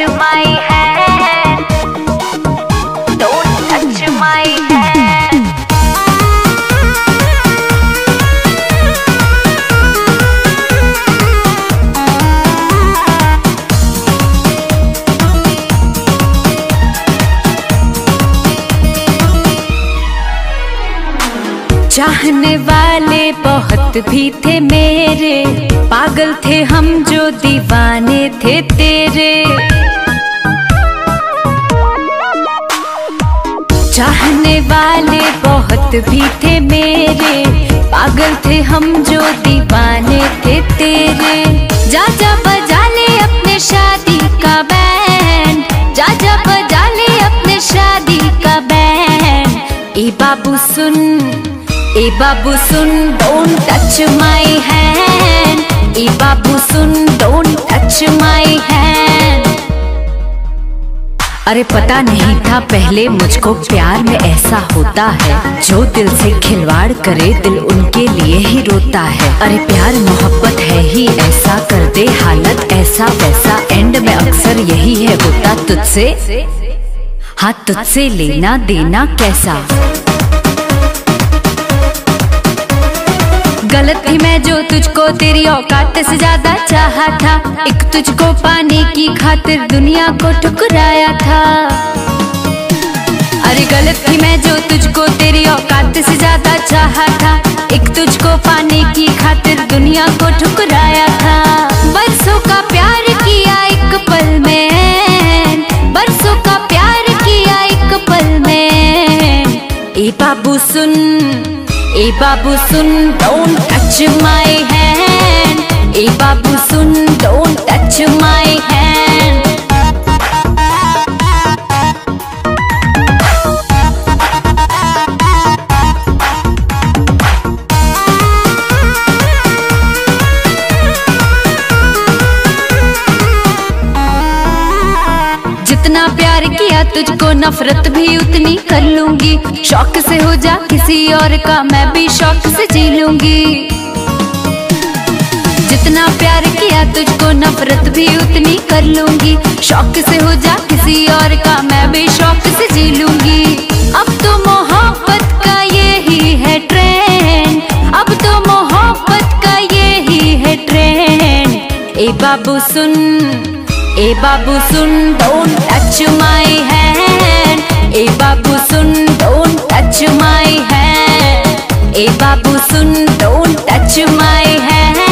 छुपाई है, तो छुपाई है। चाहने वाले बहुत भी थे मेरे, पागल थे हम जो दीवाने थे तेरे। चाहने वाले बहुत भी थे मेरे, पागल थे हम जो दीवाने थे तेरे। जा बजा ले अपने शादी का बैंड, जा बजा ले अपने शादी का बैंड। ए बाबू सुन डोंट टच माय हैंड, ए बाबू सुन डोंट टच माय हैंड। अरे पता नहीं था पहले मुझको प्यार में ऐसा होता है, जो दिल से खिलवाड़ करे दिल उनके लिए ही रोता है। अरे प्यार मोहब्बत है ही ऐसा, कर दे हालत ऐसा वैसा, एंड में अक्सर यही है होता। तुझसे हाँ तुझसे लेना देना कैसा, गलत थी मैं जो तुझको तेरी औकात से ज्यादा चाहा था। एक तुझको पाने की खातिर दुनिया को ठुकराया था। अरे गलत थी मैं जो तुझको तेरी औकात से ज्यादा चाहा था। एक तुझको पाने की खातिर दुनिया को ठुकराया था। बरसों का प्यार किया एक पल में, बरसों का प्यार किया एक पल में। ए बाबू सुन डोंट टच माय हैंड, ए बाबू सुन डोंट टच माय हैंड। जितना प्यार किया तुझको नफरत भी उतनी कर लूंगी। शौक से हो जा किसी और का, मैं भी शौक से जी लूंगी। जितना प्यार किया तुझको नफरत भी उतनी कर लूंगी। शौक से हो जा किसी और का, मैं भी शौक से जी लूंगी। अब तो मोहब्बत का ये ही है ट्रेंड, अब तो मोहब्बत का ये ही है ट्रेंड। ए बाबू सुन डोंट टच माय हैंड, ए बाबू सुन डोंट टच माय हैंड, ए बाबू सुन डोंट टच माय हैंड।